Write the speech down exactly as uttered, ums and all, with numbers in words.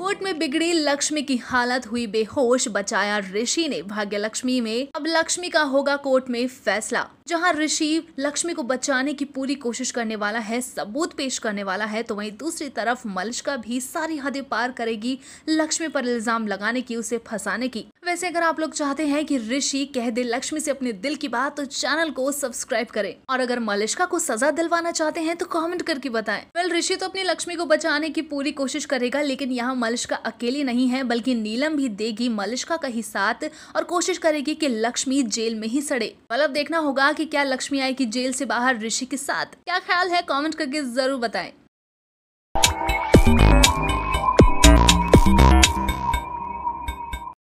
Court में बिगड़ी लक्ष्मी की हालत, हुई बेहोश, बचाया ऋषि ने भाग्य लक्ष्मी में। अब लक्ष्मी का होगा कोर्ट में फैसला। जहां ऋषि लक्ष्मी को बचाने की पूरी कोशिश करने वाला है, सबूत पेश करने वाला है, तो वहीं दूसरी तरफ मलिष्का भी सारी हदें पार करेगी लक्ष्मी पर इल्जाम लगाने की, उसे फंसाने की। वैसे अगर आप लोग चाहते हैं कि ऋषि कह दे लक्ष्मी से अपने दिल की बात, तो चैनल को सब्सक्राइब करें। और अगर मलिष्का को सजा दिलवाना चाहते हैं तो कमेंट करके बताएं। वेल, ऋषि तो अपनी लक्ष्मी को बचाने की पूरी कोशिश करेगा, लेकिन यहाँ मलिष्का अकेली नहीं है, बल्कि नीलम भी देगी मलिष्का का ही साथ और कोशिश करेगी कि लक्ष्मी जेल में ही सड़े। मतलब देखना होगा कि क्या लक्ष्मी आएगी जेल से बाहर ऋषि के साथ। क्या ख्याल है, कमेंट करके जरूर बताएं।